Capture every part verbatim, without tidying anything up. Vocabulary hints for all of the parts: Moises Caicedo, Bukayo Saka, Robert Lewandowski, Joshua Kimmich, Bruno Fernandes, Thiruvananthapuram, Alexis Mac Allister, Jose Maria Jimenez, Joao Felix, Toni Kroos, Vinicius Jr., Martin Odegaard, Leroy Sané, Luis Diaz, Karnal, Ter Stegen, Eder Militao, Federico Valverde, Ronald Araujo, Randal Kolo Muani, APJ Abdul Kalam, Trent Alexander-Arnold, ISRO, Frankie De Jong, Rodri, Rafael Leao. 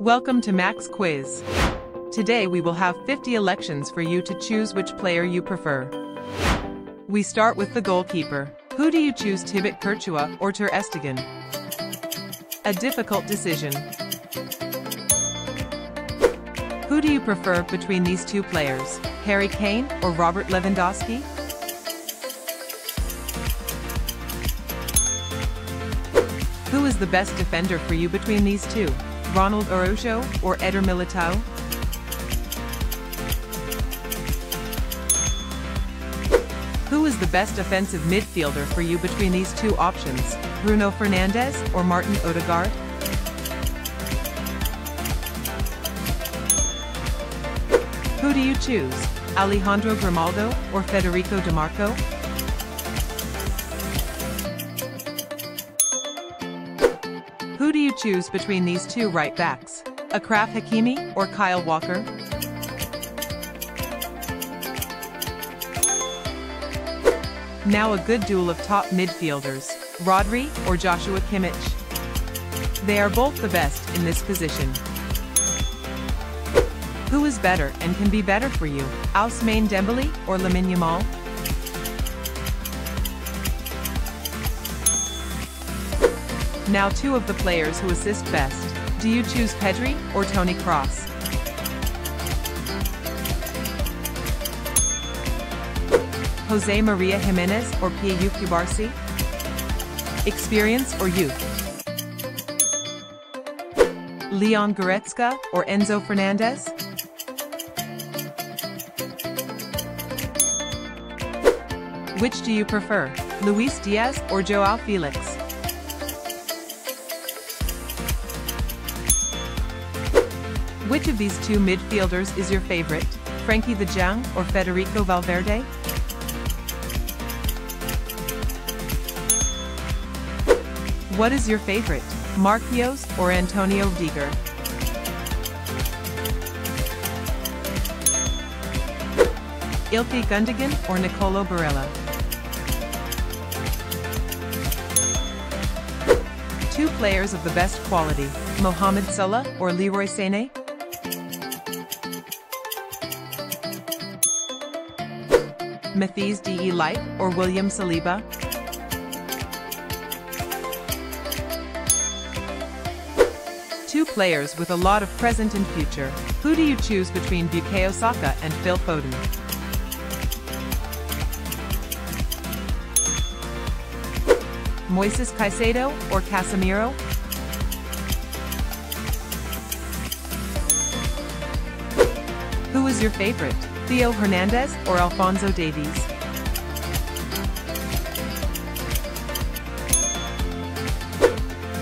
Welcome to Max Quiz. Today we will have fifty elections for you to choose which player you prefer. We start with the goalkeeper. Who do you choose, Thibaut Courtois or Ter Stegen? A difficult decision. Who do you prefer between these two players, Harry Kane or Robert Lewandowski? Who is the best defender for you between these two, Ronald Araujo or Eder Militao? Who is the best offensive midfielder for you between these two options, Bruno Fernandes or Martin Odegaard? Who do you choose, Alejandro Grimaldo or Federico DiMarco? Who do you choose between these two right backs, Akraf Hakimi or Kyle Walker? Now a good duel of top midfielders, Rodri or Joshua Kimmich. They are both the best in this position. Who is better and can be better for you, Ausmain Dembele or Lamin-Yamal? Now two of the players who assist best. Do you choose Pedri or Toni Kroos? Jose Maria Jimenez or Pau Cubarsí? Experience or youth? Leon Goretzka or Enzo Fernandez? Which do you prefer, Luis Diaz or Joao Felix? Which of these two midfielders is your favorite, Frankie De Jong or Federico Valverde? What is your favorite, Marquinhos or Antonio Rüdiger? İlkay Gundogan or Nicolò Barella? Two players of the best quality, Mohamed Salah or Leroy Sané? Matthijs de Ligt or William Saliba? Two players with a lot of present and future. Who do you choose between Bukayo Saka and Phil Foden? Moises Caicedo or Casemiro? Who is your favorite, Theo Hernandez or Alphonso Davies?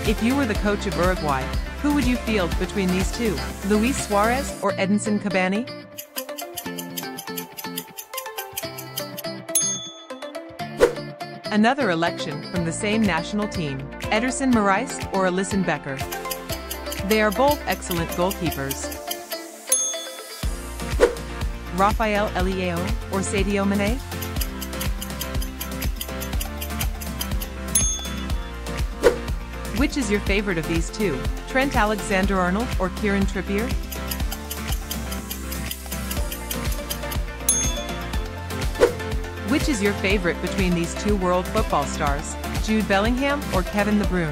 If you were the coach of Uruguay, who would you field between these two, Luis Suarez or Edinson Cavani? Another election from the same national team, Ederson Morais or Alisson Becker. They are both excellent goalkeepers. Rafael Leao or Sadio Mané? Which is your favorite of these two, Trent Alexander-Arnold or Kieran Trippier? Which is your favorite between these two world football stars, Jude Bellingham or Kevin De Bruyne?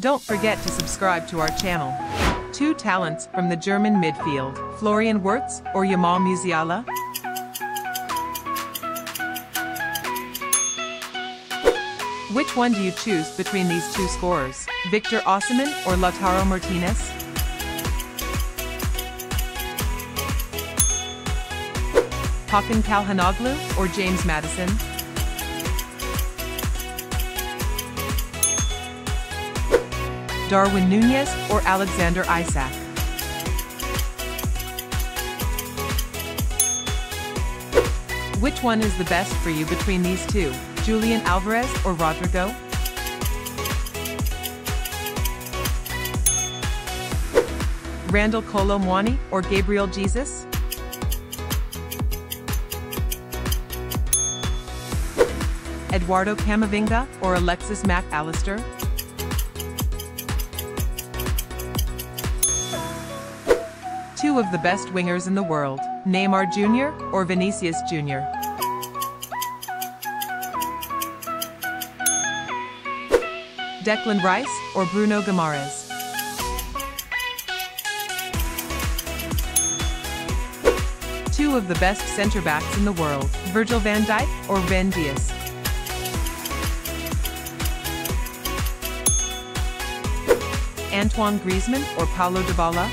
Don't forget to subscribe to our channel. Two talents from the German midfield, Florian Wirtz or Yamal Musiala? Which one do you choose between these two scorers, Victor Osimhen or Lautaro Martinez? Hakan Çalhanoğlu or James Maddison? Darwin Núñez or Alexander Isak? Which one is the best for you between these two, Julian Alvarez or Rodrigo? Randal Kolo Muani or Gabriel Jesus? Eduardo Camavinga or Alexis Mac Allister? Two of the best wingers in the world, Neymar Junior or Vinicius Junior Declan Rice or Bruno Guimaraes? Two of the best centre-backs in the world, Virgil van Dijk or Ruben Dias? Antoine Griezmann or Paulo Dybala?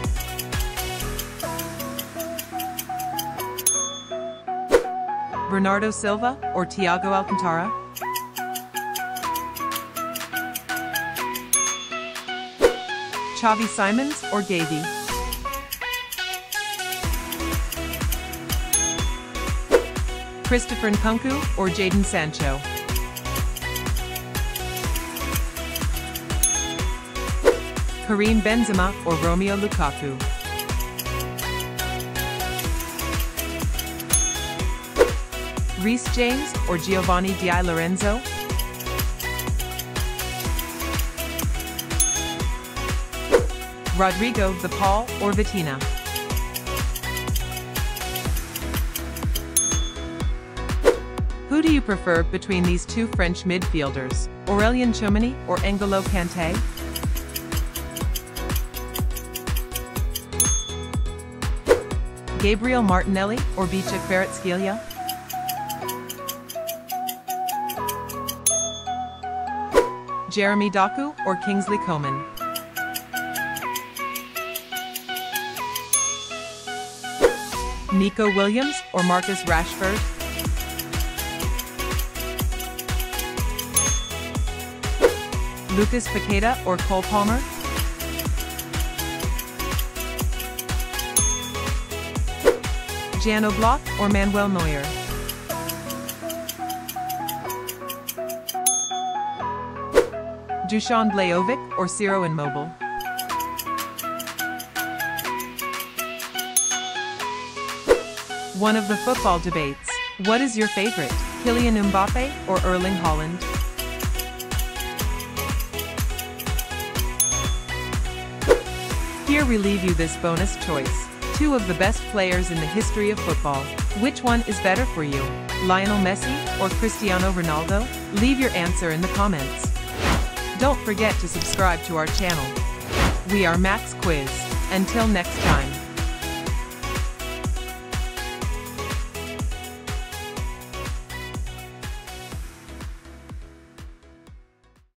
Bernardo Silva or Thiago Alcantara? Xavi Simons or Gavi? Christopher Nkunku or Jadon Sancho? Karim Benzema or Romelu Lukaku? Reece James or Giovanni Di Lorenzo? Rodrigo De Paul or Vitinha? Who do you prefer between these two French midfielders, Aurelien Tchouameni or N'Golo Kanté? Gabriel Martinelli or Beatrice Kvaratskhelia? Jeremy Doku or Kingsley Coman? Nico Williams or Marcus Rashford? Lucas Paqueta or Cole Palmer? Jan Oblak or Manuel Neuer? Dusan Blajovic or Ciro Immobile? One of the football debates. What is your favorite, Kylian Mbappe or Erling Haaland? Here we leave you this bonus choice. Two of the best players in the history of football. Which one is better for you, Lionel Messi or Cristiano Ronaldo? Leave your answer in the comments. Don't forget to subscribe to our channel. We are Max Quiz. Until next time.